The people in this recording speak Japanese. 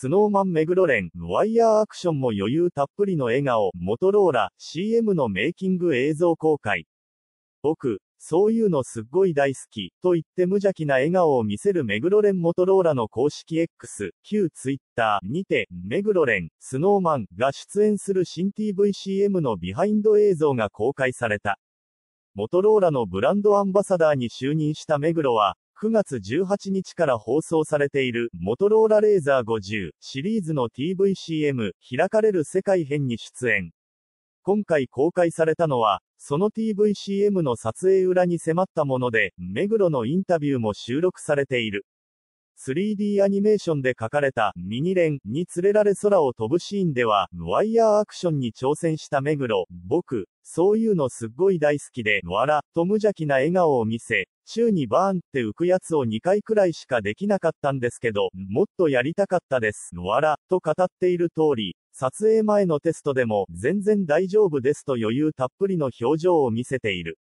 スノーマン目黒連、ワイヤーアクションも余裕たっぷりの笑顔、モトローラ、CM のメイキング映像公開。僕、そういうのすっごい大好き、と言って無邪気な笑顔を見せる目黒連モトローラの公式 X、旧 Twitter にて、目黒連、スノーマンが出演する新 TVCM のビハインド映像が公開された。モトローラのブランドアンバサダーに就任した目黒は、9月18日から放送されているモトローラレーザー50シリーズの TVCM 開かれる世界編に出演。今回公開されたのは、その TVCM の撮影裏に迫ったもので、目黒のインタビューも収録されている。3D アニメーションで描かれたミニレンに連れられ空を飛ぶシーンでは、ワイヤーアクションに挑戦した目黒、僕、そういうのすっごい大好きで、わら、と無邪気な笑顔を見せ、宙にバーンって浮くやつを2回くらいしかできなかったんですけど、もっとやりたかったです、わら、と語っている通り、撮影前のテストでも、全然大丈夫ですと余裕たっぷりの表情を見せている。